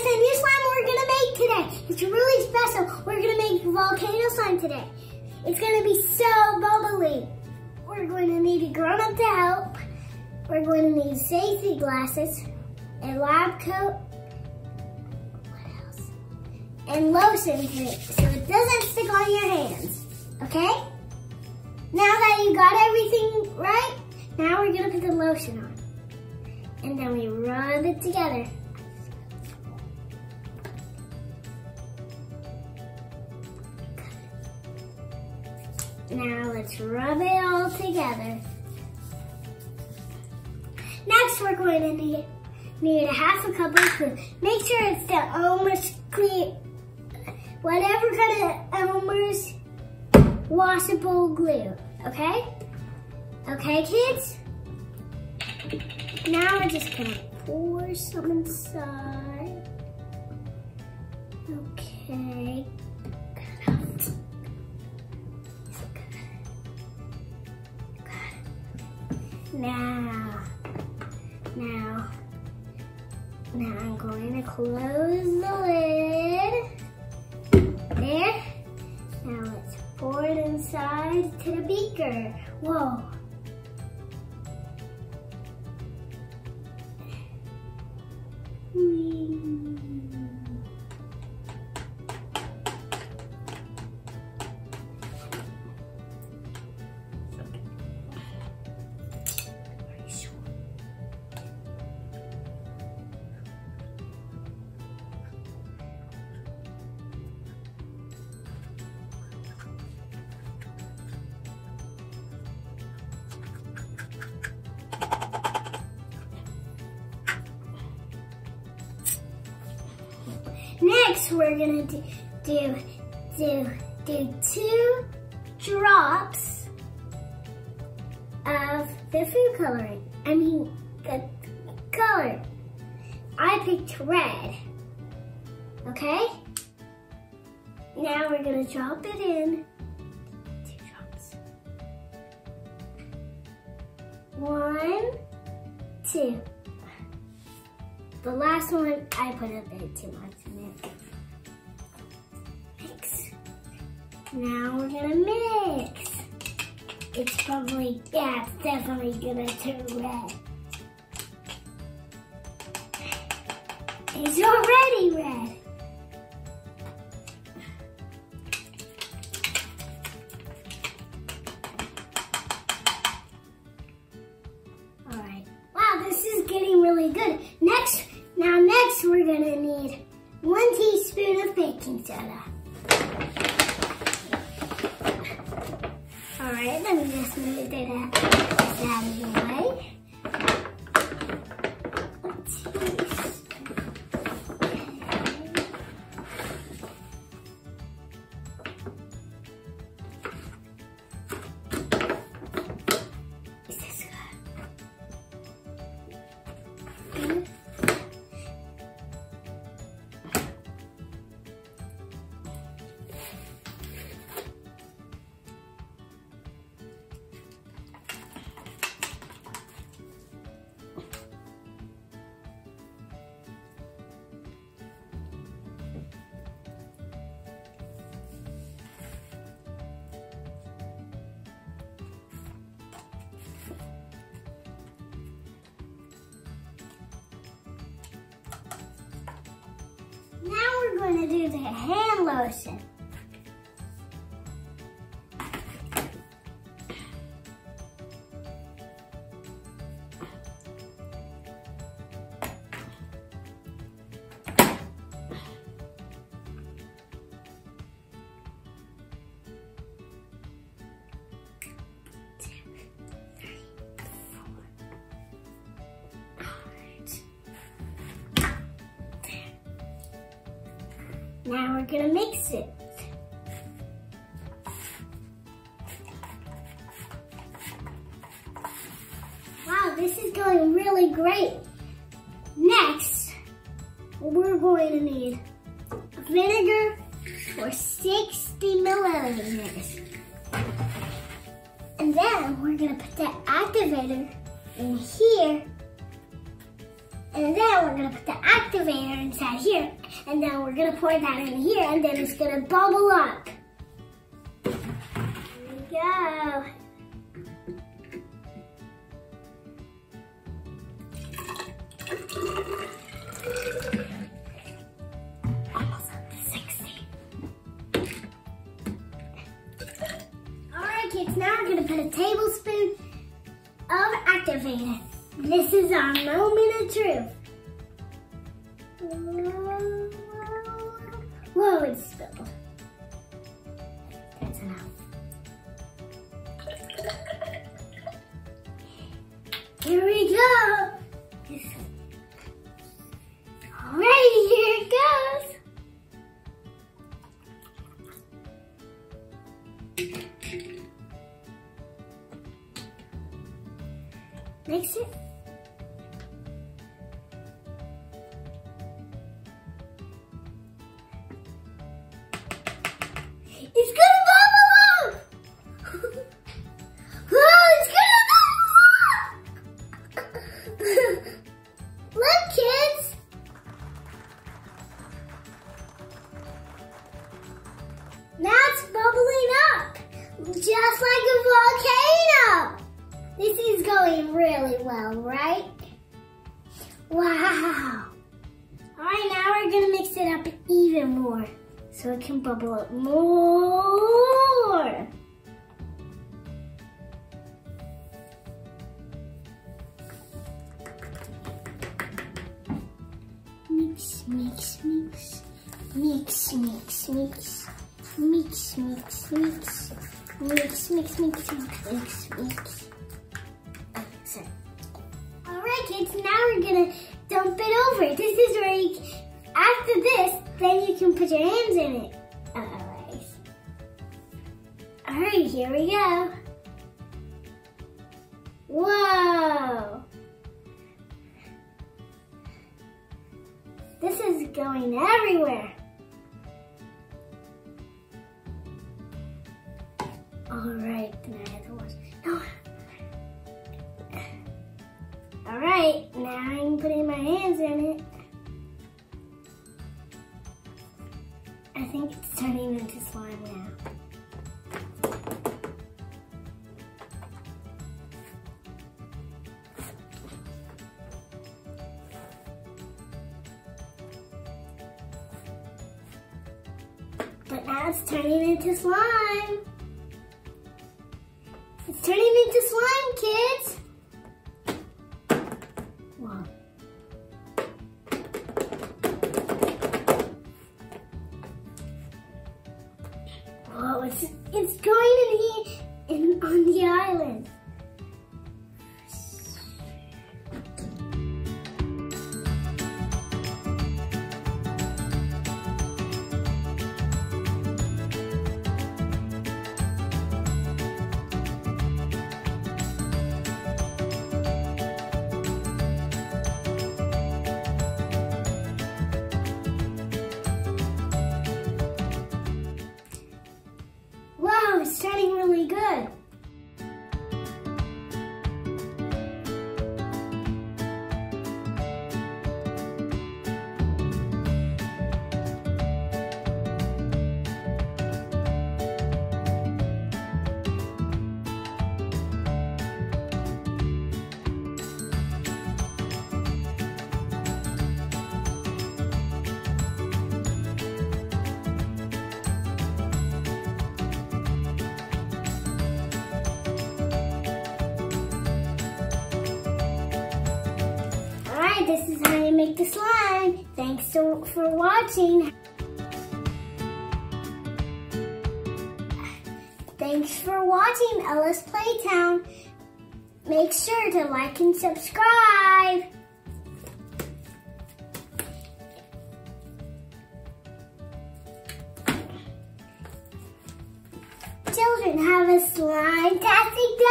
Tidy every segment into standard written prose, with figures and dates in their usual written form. There's a new slime we're gonna make today. It's really special. We're gonna make volcano slime today. It's gonna be so bubbly. We're going to need a grown-up to help. We're going to need safety glasses, a lab coat, what else? And lotion so it doesn't stick on your hands, okay? Now that you got everything right, now we're gonna put the lotion on. And then we rub it together. Now let's rub it all together. Next we're going to need a half a cup of glue. Make sure it's the Elmer's clear, whatever kind of Elmer's washable glue, okay? Okay kids? Now we're just gonna pour some inside. Okay. Now I'm going to close the lid. There. Now let's pour it inside to the beaker. Whoa. Next, we're gonna do 2 drops of the food coloring. I mean, the color. I picked red, okay? Now we're gonna drop it in. 2 drops. 1, 2. The last one, I put a bit too much in it. Mix. Now we're gonna mix. It's probably, yeah, it's definitely gonna turn red. It's already red. All right. Wow, this is getting really good. Next, we're gonna need 1 teaspoon of baking soda. All right, let me just move it out of the way. 1 teaspoon. Is this good? Good. We're going to do the hand lotion. Now we're gonna mix it. Wow, this is going really great. Next, we're going to need vinegar for 60 milliliters. And then we're gonna put the activator in here And then we're gonna put the activator inside here, and then we're gonna pour that in here, and then it's gonna bubble up. There we go. Almost up to 60. All right, kids, now we're gonna put a tablespoon of activator. This is our moment of truth. Whoa, it's spilled. That's enough. Here we go. Alrighty, here it goes. Mix it. It's gonna bubble up! Oh, it's gonna bubble up! Look, kids! Now it's bubbling up, just like a volcano! This is going really well, right? Wow! All right, now we're gonna mix it up even more, so it can bubble up more. Mix, mix, mix, mix, mix, mix, mix, mix, mix, mix, mix, mix, mix, mix. All right, kids. Now we're gonna dump it over. This is where you, after this, then you can put your hands in it. All right, here we go. Whoa! This is going everywhere. All right, another one. No. All right, now I'm putting my hands in it. I think it's turning into slime now. But now it's turning into slime. It's turning into slime, kids. Wow. Oh, it's going in here, on the island. It's turning really good. This is how you make the slime. Thanks for watching. Thanks for watching Ella's Playtown. Make sure to like and subscribe. Children, have a slime-tastic day.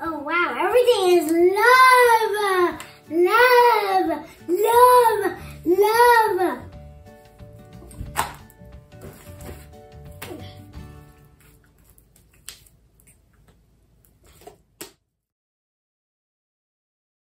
Oh wow, everything is low.